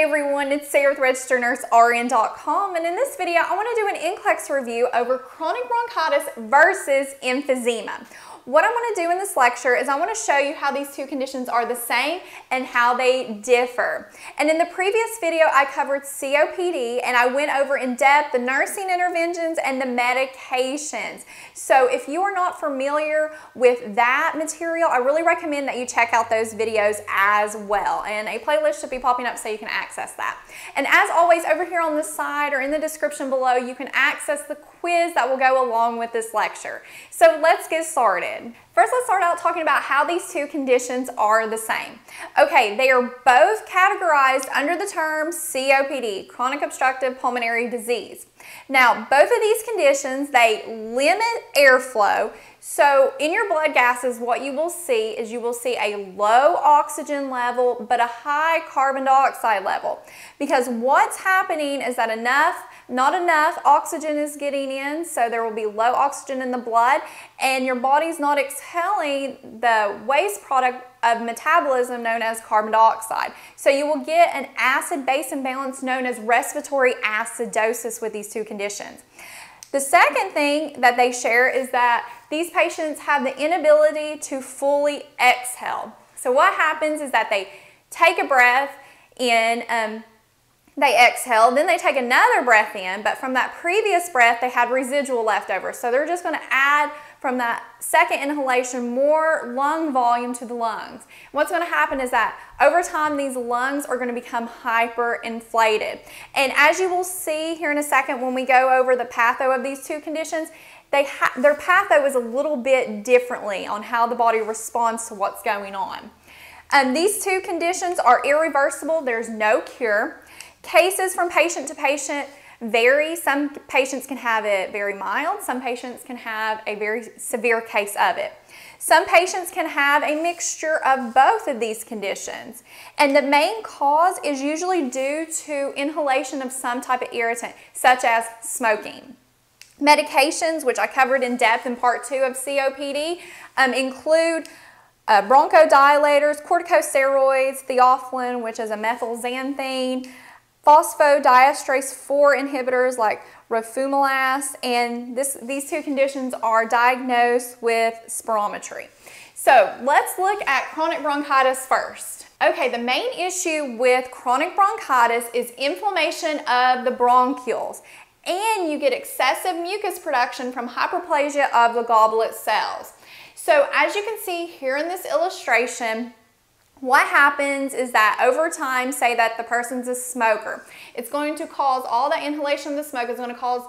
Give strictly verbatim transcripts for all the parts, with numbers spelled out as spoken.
Hey everyone, it's Sarah with Registered Nurse R N dot com, and in this video I want to do an N C L E X review over chronic bronchitis versus emphysema. What I want to do in this lecture is I want to show you how these two conditions are the same and how they differ. And in the previous video I covered C O P D and I went over in depth the nursing interventions and the medications. So if you are not familiar with that material, I really recommend that you check out those videos as well. And a playlist should be popping up so you can access that. And as always, over here on this side or in the description below, you can access the quiz that will go along with this lecture. So let's get started. First, let's start out talking about how these two conditions are the same. Okay, they are both categorized under the term C O P D, chronic obstructive pulmonary disease. Now, both of these conditions, they limit airflow. So in your blood gases, what you will see is you will see a low oxygen level, but a high carbon dioxide level. Because what's happening is that enough, not enough oxygen is getting in, so there will be low oxygen in the blood, and your body's not exhaling the waste product of metabolism known as carbon dioxide. So you will get an acid-base imbalance known as respiratory acidosis with these two conditions. The second thing that they share is that these patients have the inability to fully exhale. So what happens is that they take a breath in, um, they exhale, then they take another breath in, but from that previous breath they had residual left over. So they're just going to add from that second inhalation more lung volume to the lungs. What's going to happen is that over time these lungs are going to become hyperinflated. And as you will see here in a second when we go over the patho of these two conditions, they ha their patho is a little bit differently on how the body responds to what's going on. Um, these two conditions are irreversible. There's no cure. Cases from patient to patient vary. Some patients can have it very mild, some patients can have a very severe case of it. Some patients can have a mixture of both of these conditions. And the main cause is usually due to inhalation of some type of irritant, such as smoking. Medications, which I covered in depth in part two of C O P D, um, include uh, bronchodilators, corticosteroids, theophylline, which is a methylxanthine, phosphodiesterase four inhibitors like rifumilast, and this, these two conditions are diagnosed with spirometry. So let's look at chronic bronchitis first. Okay, the main issue with chronic bronchitis is inflammation of the bronchioles, and you get excessive mucus production from hyperplasia of the goblet cells. So as you can see here in this illustration, what happens is that over time, say that the person's a smoker, it's going to cause all the inhalation of the smoke is going to cause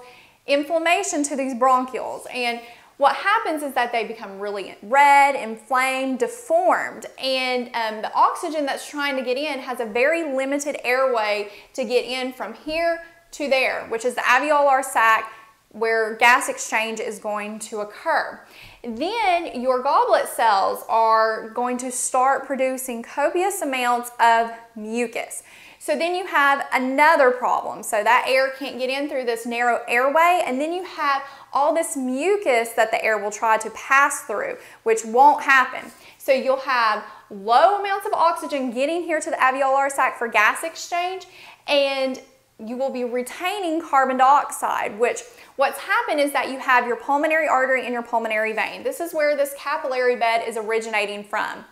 inflammation to these bronchioles. And what happens is that they become really red, inflamed, deformed, and um, the oxygen that's trying to get in has a very limited airway to get in from here to there, which is the alveolar sac where gas exchange is going to occur. Then your goblet cells are going to start producing copious amounts of mucus. So then you have another problem. So that air can't get in through this narrow airway, and then you have all this mucus that the air will try to pass through, which won't happen. So you'll have low amounts of oxygen getting here to the alveolar sac for gas exchange, and you will be retaining carbon dioxide, which what's happened is that you have your pulmonary artery and your pulmonary vein. This is where this capillary bed is originating from.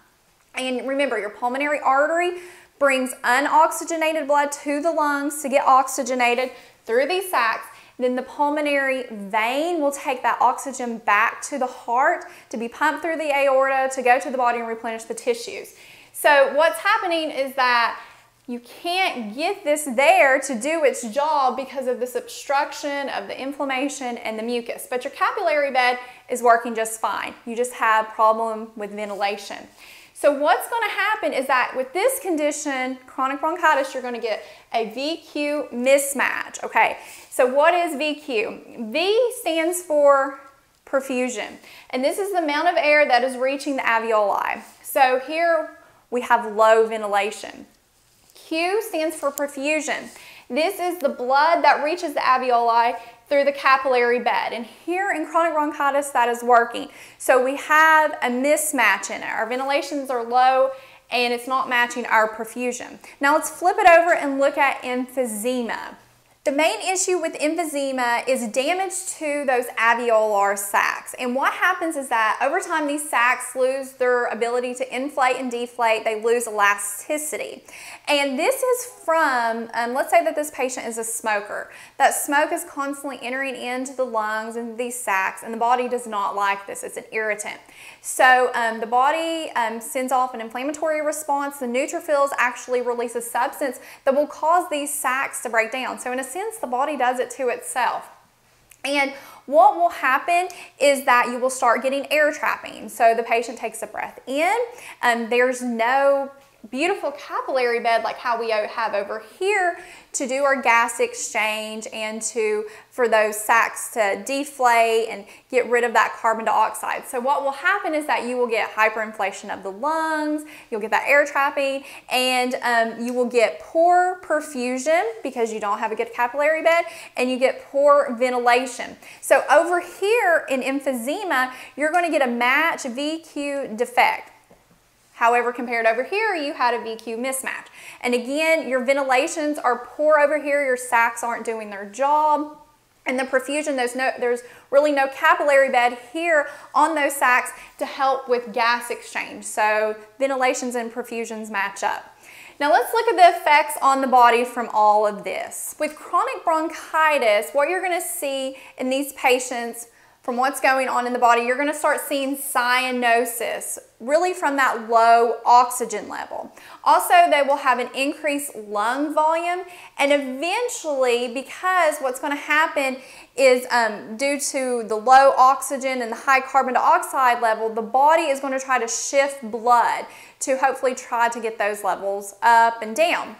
And remember, your pulmonary artery brings unoxygenated blood to the lungs to get oxygenated through these sacs. Then the pulmonary vein will take that oxygen back to the heart to be pumped through the aorta to go to the body and replenish the tissues. So what's happening is that you can't get this there to do its job because of this obstruction of the inflammation and the mucus. But your capillary bed is working just fine. You just have a problem with ventilation. So what's going to happen is that with this condition, chronic bronchitis, you're going to get a V Q mismatch. Okay, so what is V Q? V stands for perfusion. And this is the amount of air that is reaching the alveoli. So here we have low ventilation. Q stands for perfusion. This is the blood that reaches the alveoli through the capillary bed. And here in chronic bronchitis, that is working. So we have a mismatch in it. Our ventilations are low and it's not matching our perfusion. Now let's flip it over and look at emphysema. The main issue with emphysema is damage to those alveolar sacs. And what happens is that over time these sacs lose their ability to inflate and deflate, they lose elasticity. And this is from, um, let's say that this patient is a smoker. That smoke is constantly entering into the lungs and these sacs, and the body does not like this, it's an irritant. So um, the body um, sends off an inflammatory response, the neutrophils actually release a substance that will cause these sacs to break down. So in a sense, the body does it to itself. And what will happen is that you will start getting air trapping. So the patient takes a breath in, and there's no beautiful capillary bed like how we have over here to do our gas exchange and to for those sacs to deflate and get rid of that carbon dioxide. So what will happen is that you will get hyperinflation of the lungs, you'll get that air trapping, and um, you will get poor perfusion because you don't have a good capillary bed, and you get poor ventilation. So over here in emphysema, you're going to get a match V Q defect. However, compared over here, you had a V Q mismatch. And again, your ventilations are poor over here, your sacs aren't doing their job, and the perfusion, there's, no, there's really no capillary bed here on those sacs to help with gas exchange. So ventilations and perfusions match up. Now let's look at the effects on the body from all of this. With chronic bronchitis, what you're gonna see in these patients from what's going on in the body, you're gonna start seeing cyanosis, really from that low oxygen level. Also, they will have an increased lung volume, and eventually, because what's gonna happen is um, due to the low oxygen and the high carbon dioxide level, the body is gonna try to shift blood to hopefully try to get those levels up and down.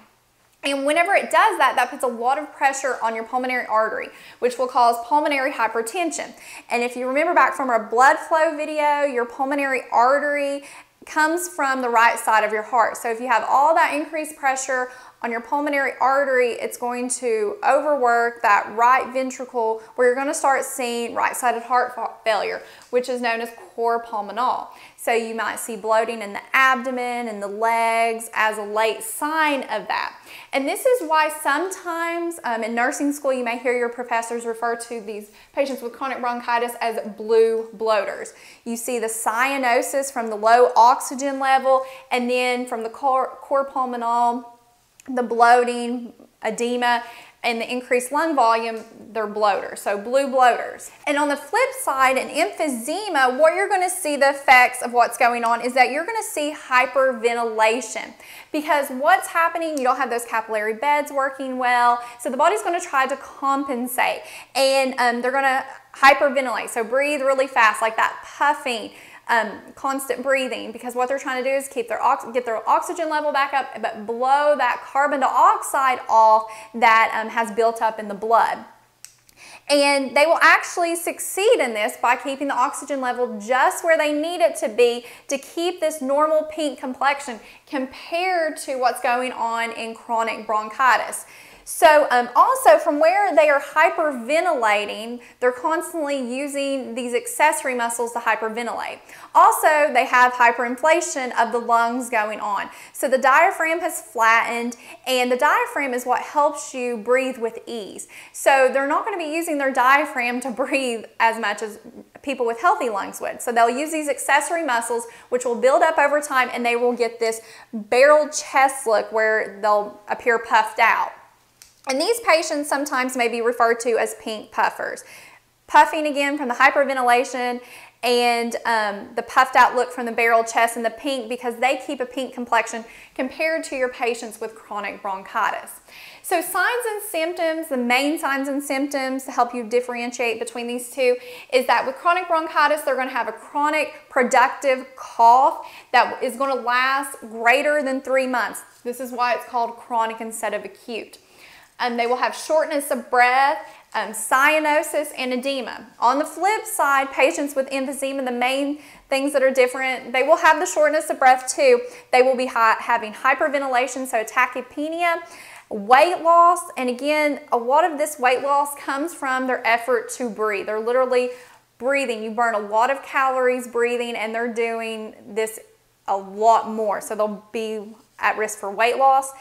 And whenever it does that, that puts a lot of pressure on your pulmonary artery, which will cause pulmonary hypertension. And if you remember back from our blood flow video, your pulmonary artery comes from the right side of your heart. So if you have all that increased pressure on your pulmonary artery, it's going to overwork that right ventricle, where you're going to start seeing right-sided heart failure, which is known as cor pulmonale. So you might see bloating in the abdomen and the legs as a late sign of that. And this is why sometimes um, in nursing school, you may hear your professors refer to these patients with chronic bronchitis as blue bloaters. You see the cyanosis from the low oxygen level, and then from the cor, cor pulmonale, the bloating, edema, and the increased lung volume, they're bloaters, so blue bloaters. And on the flip side, in emphysema, what you're gonna see the effects of what's going on is that you're gonna see hyperventilation, because what's happening, you don't have those capillary beds working well, so the body's gonna try to compensate, and um, they're gonna hyperventilate, so breathe really fast, like that puffing, Um, constant breathing, because what they're trying to do is keep their ox get their oxygen level back up, but blow that carbon dioxide off that um, has built up in the blood. And they will actually succeed in this by keeping the oxygen level just where they need it to be to keep this normal pink complexion compared to what's going on in chronic bronchitis. So um, also, from where they are hyperventilating, they're constantly using these accessory muscles to hyperventilate. Also, they have hyperinflation of the lungs going on. So the diaphragm has flattened, and the diaphragm is what helps you breathe with ease. So they're not going to be using their diaphragm to breathe as much as people with healthy lungs would. So they'll use these accessory muscles, which will build up over time, and they will get this barreled chest look where they'll appear puffed out. And these patients sometimes may be referred to as pink puffers. Puffing again from the hyperventilation and um, the puffed out look from the barrel chest and the pink, because they keep a pink complexion compared to your patients with chronic bronchitis. So signs and symptoms, the main signs and symptoms to help you differentiate between these two is that with chronic bronchitis, they're gonna have a chronic productive cough that is gonna last greater than three months. This is why it's called chronic instead of acute. Um, they will have shortness of breath, um, cyanosis, and edema. On the flip side, patients with emphysema, the main things that are different, they will have the shortness of breath too. They will be high, having hyperventilation, so tachypnea, weight loss, and again, a lot of this weight loss comes from their effort to breathe. They're literally breathing. You burn a lot of calories breathing, and they're doing this a lot more. So they'll be at risk for weight loss,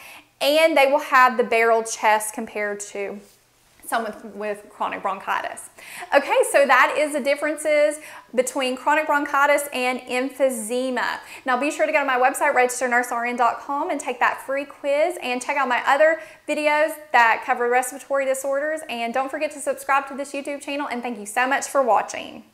and they will have the barrel chest compared to someone with, with chronic bronchitis. Okay, so that is the differences between chronic bronchitis and emphysema. Now be sure to go to my website, registered nurse R N dot com, and take that free quiz, and check out my other videos that cover respiratory disorders. And don't forget to subscribe to this YouTube channel, and thank you so much for watching.